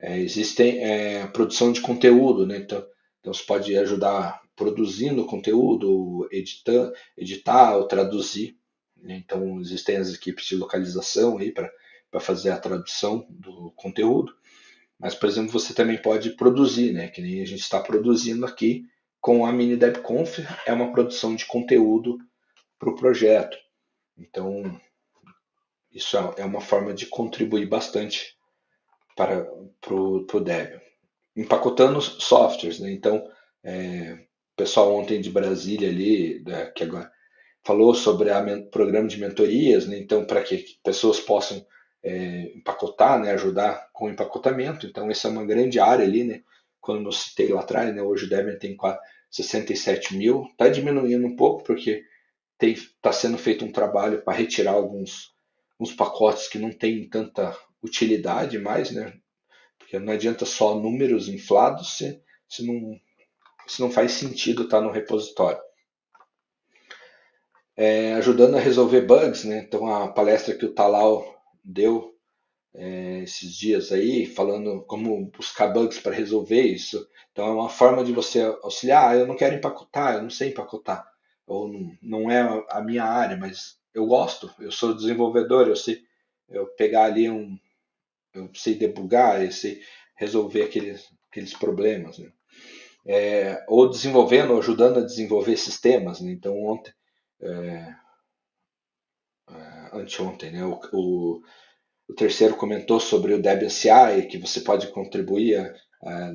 É, existem é, produção de conteúdo, né, então, então você pode ajudar produzindo conteúdo, editar, editar ou traduzir. Né, então, existem as equipes de localização aí para para fazer a tradução do conteúdo, mas, por exemplo, você também pode produzir, né? Que nem a gente está produzindo aqui com a mini DebConf, é uma produção de conteúdo para o projeto. Então, isso é uma forma de contribuir bastante para o Debian. Empacotando softwares, né? Então, é, o pessoal ontem de Brasília ali, né, que agora falou sobre o programa de mentorias, né? Então, para que pessoas possam É, empacotar, né, ajudar com o empacotamento. Então, essa é uma grande área ali, né, quando eu citei lá atrás, né, hoje o Debian tem sessenta e sete mil, está diminuindo um pouco, porque está sendo feito um trabalho para retirar alguns, alguns pacotes que não tem tanta utilidade mais, né, porque não adianta só números inflados se, se, não, se não faz sentido estar no repositório. É, ajudando a resolver bugs, né, então a palestra que o Talal deu é, esses dias aí, falando como buscar bugs para resolver isso. Então, é uma forma de você auxiliar. Ah, eu não quero empacotar, eu não sei empacotar. Ou não, não é a minha área, mas eu gosto, eu sou desenvolvedor, eu sei eu pegar ali um... Eu sei debugar, eu sei resolver aqueles, aqueles problemas. Né? É, ou desenvolvendo, ou ajudando a desenvolver sistemas. Né? Então, ontem... É, anteontem, né? o, o, o terceiro comentou sobre o Debian C I, que você pode contribuir a,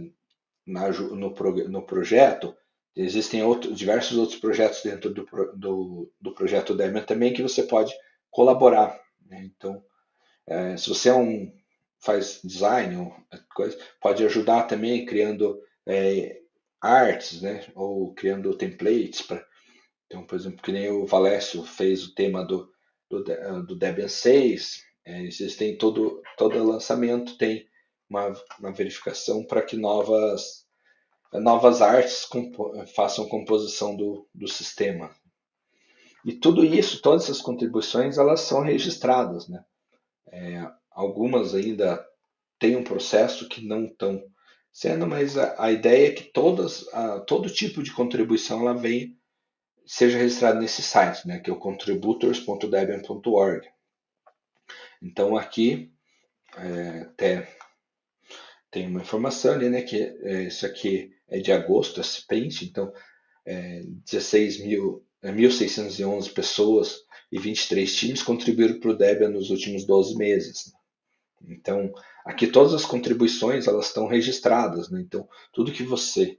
na, no, no projeto. Existem outro, diversos outros projetos dentro do, do, do projeto Debian também que você pode colaborar. Né? Então, é, se você é um, faz design, ou coisa, pode ajudar também criando é, artes, né? Ou criando templates. Pra, então, por exemplo, que nem o Valécio fez o tema do do Debian seis, é, existem todo, todo lançamento, tem uma, uma verificação para que novas, novas artes compo façam composição do, do sistema. E tudo isso, todas essas contribuições, elas são registradas. Né? É, algumas ainda têm um processo que não estão sendo, mas a, a ideia é que todas, a, todo tipo de contribuição ela vem seja registrado nesse site, né, que é o contributors ponto debian ponto org. Então, aqui é, até, tem uma informação ali, né, que é, isso aqui é de agosto, esse print, então, é, dezesseis mil, mil seiscentos e onze pessoas e vinte e três times contribuíram para o Debian nos últimos doze meses. Então, aqui todas as contribuições, elas estão registradas, né, então, tudo que você,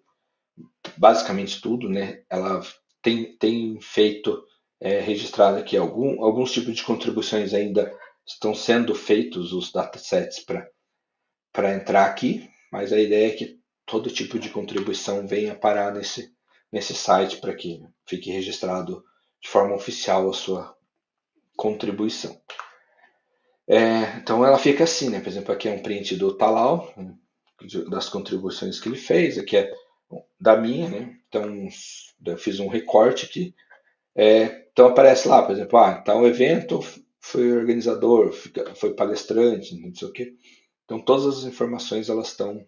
basicamente tudo, né, ela... Tem, tem feito, é, registrado aqui. Algum, alguns tipos de contribuições ainda estão sendo feitos os datasets para entrar aqui, mas a ideia é que todo tipo de contribuição venha parar nesse, nesse site para que fique registrado de forma oficial a sua contribuição. É, então ela fica assim, né? Por exemplo, aqui é um print do Talal, das contribuições que ele fez, aqui é da minha, né? Então, eu fiz um recorte aqui. É, então, aparece lá, por exemplo, ah, tá um evento, foi organizador, foi palestrante, não sei o quê. Então todas as informações elas estão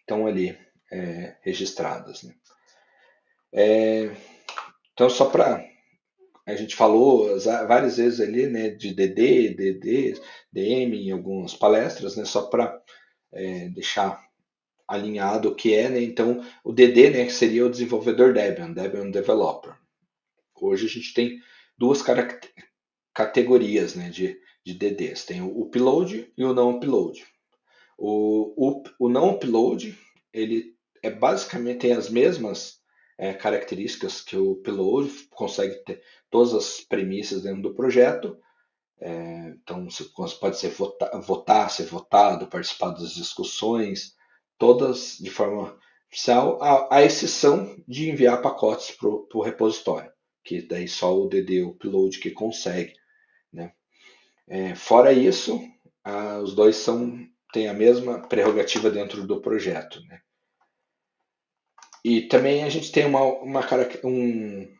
estão ali é, registradas, né? É, então só para a gente falou várias vezes ali, né, de D D, D D, D M em algumas palestras, né, só para é, deixar alinhado o que é, né? Então o D D, né, que seria o desenvolvedor Debian, Debian Developer. Hoje a gente tem duas características categorias, né, de, de D Ds. Tem o upload e o não upload. O, o, o não upload, ele é basicamente tem as mesmas é, características que o upload, consegue ter todas as premissas dentro do projeto. É, então, você pode ser vota, votar, ser votado, participar das discussões, todas de forma oficial, à, à exceção de enviar pacotes para o repositório, que daí só o D D upload que consegue. Né? É, fora isso, a, os dois são, têm a mesma prerrogativa dentro do projeto, né? E também a gente tem uma, uma, um,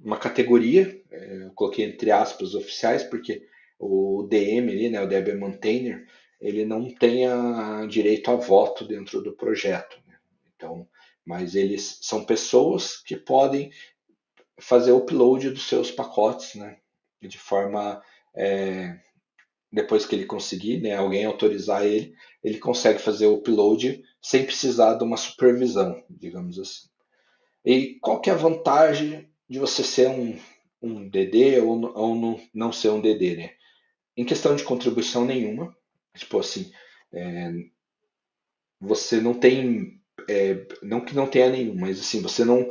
uma categoria, é, eu coloquei entre aspas oficiais, porque o D M, ali, né, o Debian Maintainer, ele não tem a, direito a voto dentro do projeto, né? Então, mas eles são pessoas que podem fazer o upload dos seus pacotes, né? De forma, é, depois que ele conseguir, né, alguém autorizar ele, ele consegue fazer o upload sem precisar de uma supervisão, digamos assim. E qual que é a vantagem de você ser um, um D D ou, ou não, não ser um D D, né? Em questão de contribuição nenhuma, tipo assim, é, você não tem, é, não que não tenha nenhum, mas assim, você não...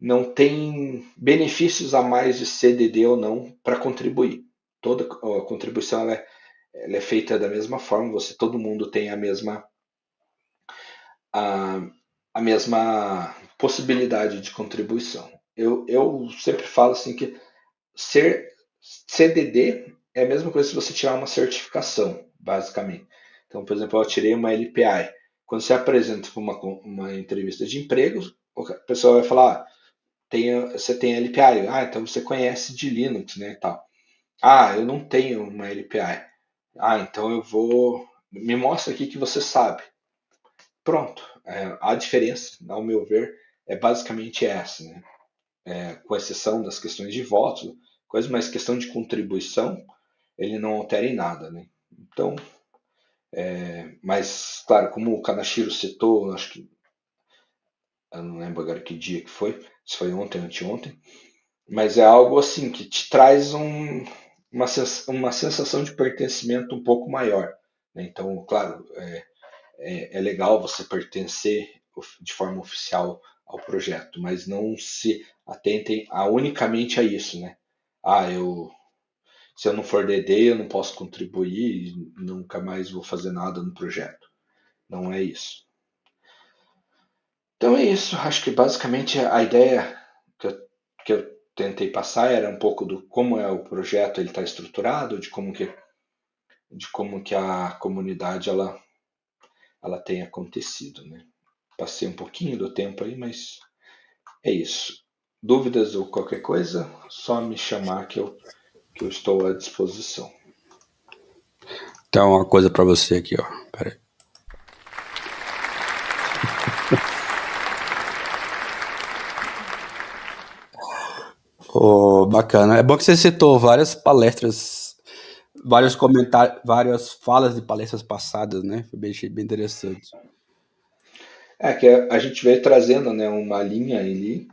não tem benefícios a mais de ser D D ou não para contribuir. Toda a contribuição ela é, ela é feita da mesma forma, você, todo mundo tem a mesma, a, a mesma possibilidade de contribuição. Eu, eu sempre falo assim que ser, ser D D é a mesma coisa se você tirar uma certificação, basicamente. Então, por exemplo, eu tirei uma L P I. Quando você apresenta uma, uma entrevista de emprego, a pessoa vai falar... Ah, Tem, você tem L P I, ah, então você conhece de Linux, né, tal. Ah, eu não tenho uma L P I. Ah, então eu vou... Me mostra aqui que você sabe. Pronto. É, a diferença, ao meu ver, é basicamente essa, né? É, com exceção das questões de voto, coisa, mas questão de contribuição, ele não altera em nada, né? Então, é, mas, claro, como o Kanashiro citou, acho que... Eu não lembro agora que dia que foi, se foi ontem ou anteontem, mas é algo assim que te traz um, uma, uma sensação de pertencimento um pouco maior, né? Então, claro, é, é, é legal você pertencer de forma oficial ao projeto, mas não se atentem a, unicamente a isso, né? Ah, eu, se eu não for D D, eu não posso contribuir, nunca mais vou fazer nada no projeto. Não é isso. Então é isso, acho que basicamente a ideia que eu, que eu tentei passar era um pouco do como é o projeto, ele está estruturado, de como que, de como que a comunidade ela, ela tem acontecido, né? Passei um pouquinho do tempo aí, mas é isso. Dúvidas ou qualquer coisa, só me chamar que eu, que eu estou à disposição. Então, uma coisa para você aqui, ó. Peraí. Oh, bacana. É bom que você citou várias palestras, vários comentários, várias falas de palestras passadas, né? Foi bem, bem interessante. É que a gente veio trazendo, né, uma linha ali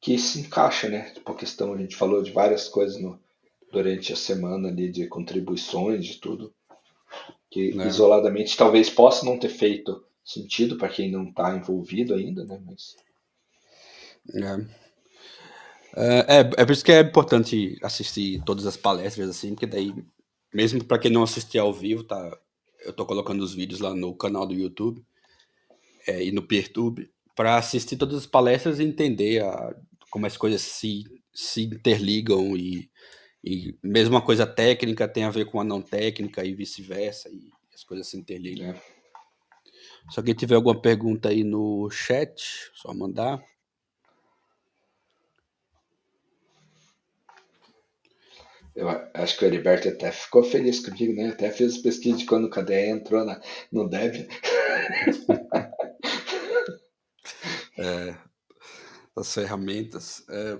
que se encaixa, né? Tipo a questão, a gente falou de várias coisas no, durante a semana ali, de contribuições, de tudo, que é. Isoladamente talvez possa não ter feito sentido para quem não está envolvido ainda, né? Mas... É. É, é por isso que é importante assistir todas as palestras, assim, porque daí, mesmo para quem não assistir ao vivo, tá, eu tô colocando os vídeos lá no canal do YouTube é, e no Peertube, para assistir todas as palestras e entender a, como as coisas se, se interligam e, e mesmo a coisa técnica tem a ver com a não técnica e vice-versa, e as coisas se interligam. É. Se alguém tiver alguma pergunta aí no chat, só mandar. Eu acho que o Heriberto até ficou feliz comigo, né? Eu até fiz pesquisa de quando o K D E entrou na, no Debian. É, as ferramentas. É,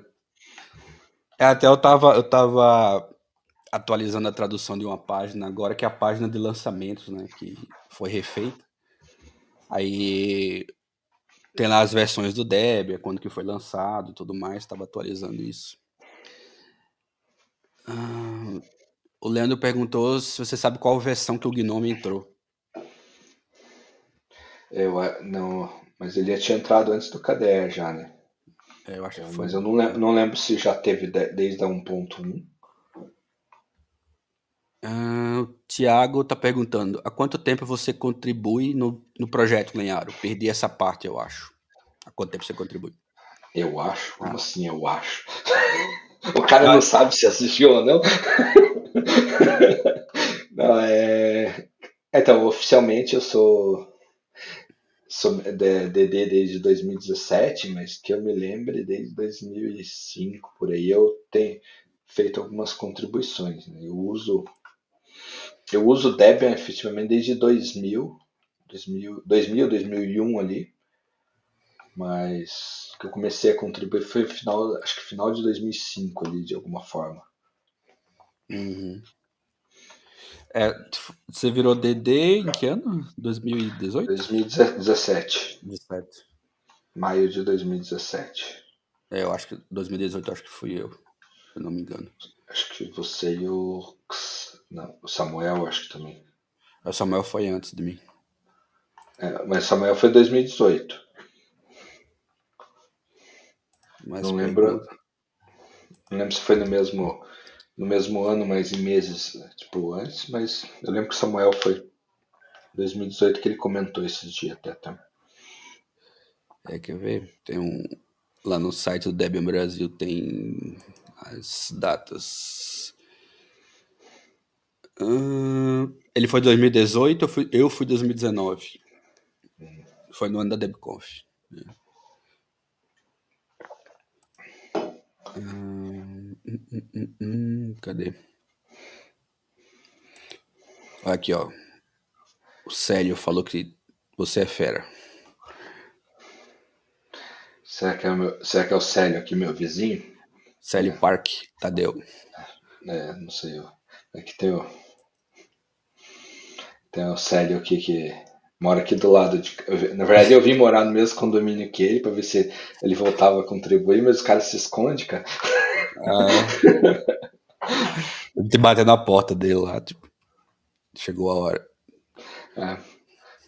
até eu estava eu tava atualizando a tradução de uma página agora, que é a página de lançamentos, né? Que foi refeita. Aí tem lá as versões do Debian, quando que foi lançado e tudo mais. Estava atualizando isso. Ah, o Leandro perguntou se você sabe qual versão que o Gnome entrou. Eu não, mas ele tinha entrado antes do K D E já, né? É, eu acho que foi. Mas eu não lembro, não lembro se já teve desde a um ponto um. Ah, o Thiago está perguntando, há quanto tempo você contribui no, no projeto, Lenharo? Perdi essa parte, eu acho. Há quanto tempo você contribui? Eu acho? Como ah. assim eu acho? O cara não sabe se assistiu ou não. Não é... Então, oficialmente eu sou, sou D D desde dois mil e dezessete, mas que eu me lembre desde dois mil e cinco, por aí eu tenho feito algumas contribuições. Né? Eu uso eu uso Debian efetivamente desde dois mil, dois mil, dois mil, dois mil e um ali. Mas que eu comecei a contribuir foi final, acho que final de dois mil e cinco ali, de alguma forma. Uhum. É, você virou D D em que ano? dois mil e dezoito? dois mil e dezessete. dezessete. Maio de dois mil e dezessete. É, eu acho que dois mil e dezoito acho que fui eu, se eu não me engano. Acho que você e o... Não, o Samuel acho que também. O Samuel foi antes de mim. É, mas Samuel foi dois mil e dezoito. Mas não lembro, não lembro se foi no mesmo, no mesmo ano, mas em meses, tipo, antes, mas eu lembro que o Samuel foi em dois mil e dezoito que ele comentou esses dias até, tá? É, quer ver? Tem um, lá no site do Debian Brasil tem as datas. Hum, ele foi em dois mil e dezoito, eu fui, eu fui em dois mil e dezenove. Hum. Foi no ano da DebConf, né? Hum, hum, hum, hum, cadê? Aqui, ó. O Célio falou que você é fera. Será que é o, meu, será que é o Célio aqui, meu vizinho? Célio é. Park, Tadeu. É, não sei. Ó. Aqui tem o, tem o Célio aqui que mora aqui do lado de... Na verdade, eu vim morar no mesmo condomínio que ele para ver se ele voltava a contribuir, mas os caras se escondem, cara. Ah, ele te bateu na porta dele lá, tipo... Chegou a hora. É,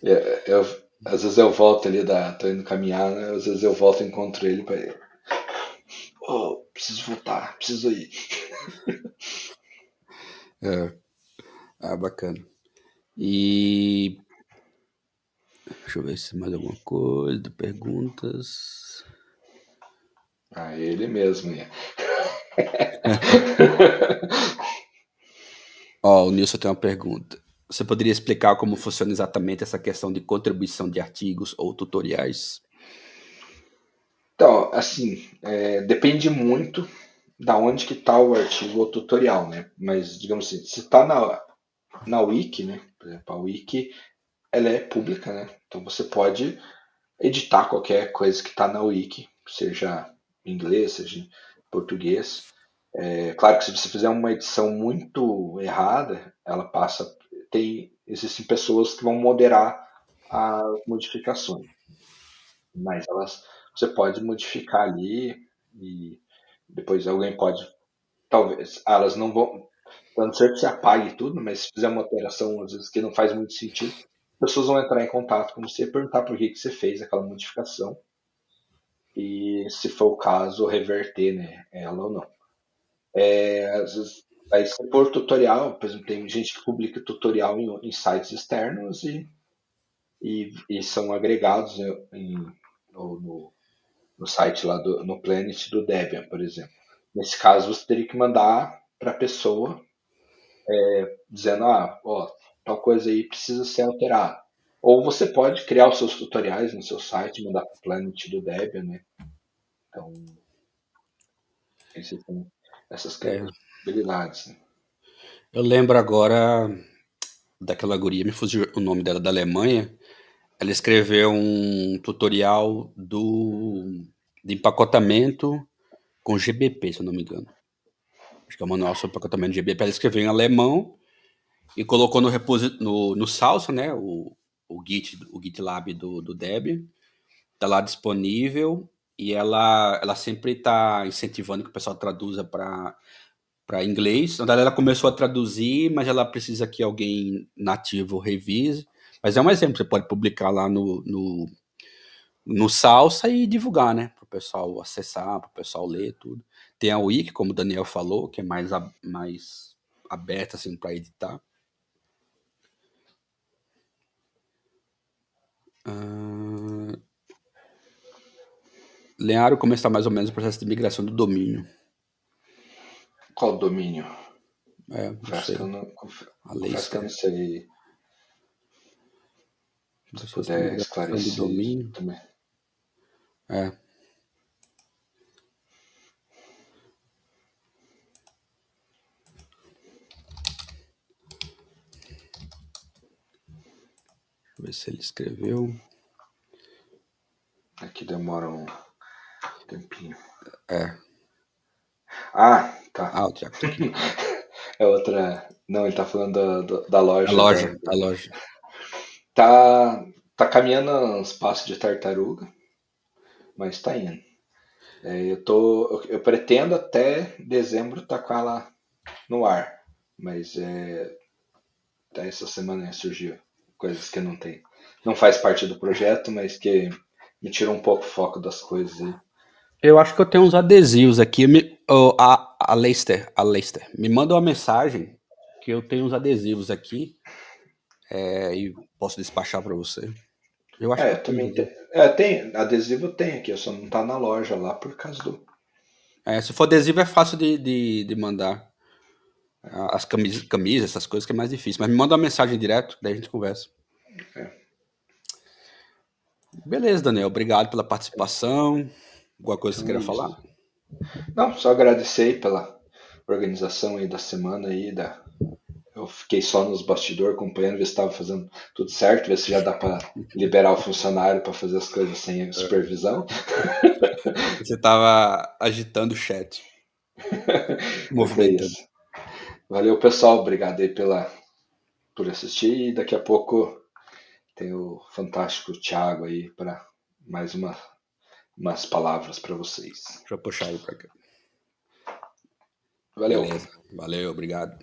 eu, eu, às vezes eu volto ali, da, tô indo caminhar, né? Às vezes eu volto e encontro ele para ele... Oh, preciso voltar, preciso ir. É. Ah, bacana. E... Deixa eu ver se mais alguma coisa, perguntas. Ah, ele mesmo, né? Ó, o Nilson tem uma pergunta. Você poderia explicar como funciona exatamente essa questão de contribuição de artigos ou tutoriais? Então, assim, é, depende muito da onde que tá o artigo ou tutorial, né? Mas, digamos assim, se tá na, na Wiki, né? Por exemplo, a Wiki... ela é pública, né? Então você pode editar qualquer coisa que está na Wiki, seja em inglês, seja em português. É, claro que se você fizer uma edição muito errada, ela passa... Tem, existem pessoas que vão moderar as modificações. Mas elas, você pode modificar ali e depois alguém pode... Talvez elas não vão... Eu não sei se você apague tudo, mas se fizer uma alteração às vezes que não faz muito sentido, pessoas vão entrar em contato com você e perguntar por que, que você fez aquela modificação e, se for o caso, reverter, né, ela ou não. É, às vezes, aí, se for tutorial, por exemplo, tem gente que publica tutorial em, em sites externos e, e, e são agregados em, no, no, no site lá, do, no Planet do Debian, por exemplo. Nesse caso, você teria que mandar para a pessoa é, dizendo, ah, ó, tal coisa aí precisa ser alterada. Ou você pode criar os seus tutoriais no seu site, mandar para o Planet do Debian, né? Então, essas possibilidades, né? Eu lembro agora daquela guria, me fugiu o nome dela, da Alemanha. Ela escreveu um tutorial do, de empacotamento com G B P, se eu não me engano. Acho que é o manual sobre empacotamento de G B P. Ela escreveu em alemão e colocou no, no, no Salsa, né, o, o, Git, o GitLab do, do Debian. Está lá disponível e ela, ela sempre está incentivando que o pessoal traduza para... para inglês. Na verdade, ela começou a traduzir, mas ela precisa que alguém nativo revise. Mas é um exemplo, você pode publicar lá no, no, no Salsa e divulgar, né? Para o pessoal acessar, para o pessoal ler tudo. Tem a Wiki, como o Daniel falou, que é mais, a, mais aberta assim, para editar. Uh... Lenharo começar mais ou menos o processo de migração do domínio. Qual domínio? É, não confesso sei. Que eu não, confesso, confesso que eu não sei. Se você puder esclarecer domínio também. É. Deixa eu ver se ele escreveu. Aqui demora um tempinho. É. Ah, tá. Ah, o Thiago tá aqui. É outra... Não, ele tá falando da, da, da loja. A loja, né? A loja. Tá, tá caminhando uns passos de tartaruga, mas tá indo. É, eu, tô, eu, eu pretendo até dezembro tacar ela no ar, mas é, até essa semana surgiu coisas que não tem. Não faz parte do projeto, mas que me tirou um pouco o foco das coisas aí. Eu acho que eu tenho uns adesivos aqui. Me, oh, a, a, Leister, a Leister me manda uma mensagem que eu tenho uns adesivos aqui é, e posso despachar para você. Eu acho é, que eu também tem. É, tem. Adesivo tem aqui, só não tá na loja lá por causa do... É, se for adesivo é fácil de, de, de mandar. As camisas, camisas, essas coisas que é mais difícil. Mas me manda uma mensagem direto, daí a gente conversa. É. Beleza, Daniel. Obrigado pela participação. Alguma coisa que você queira falar? Não, só agradecer pela organização aí da semana. Aí da... Eu fiquei só nos bastidores acompanhando, ver se estava fazendo tudo certo, ver se já dá para liberar o funcionário para fazer as coisas sem supervisão. Você estava agitando o chat. Movimentando. Valeu, pessoal. Obrigado aí pela... por assistir. E daqui a pouco tem o fantástico Thiago aí para mais uma... umas palavras para vocês. Deixa eu puxar aí para cá. Valeu. Beleza. Valeu, obrigado.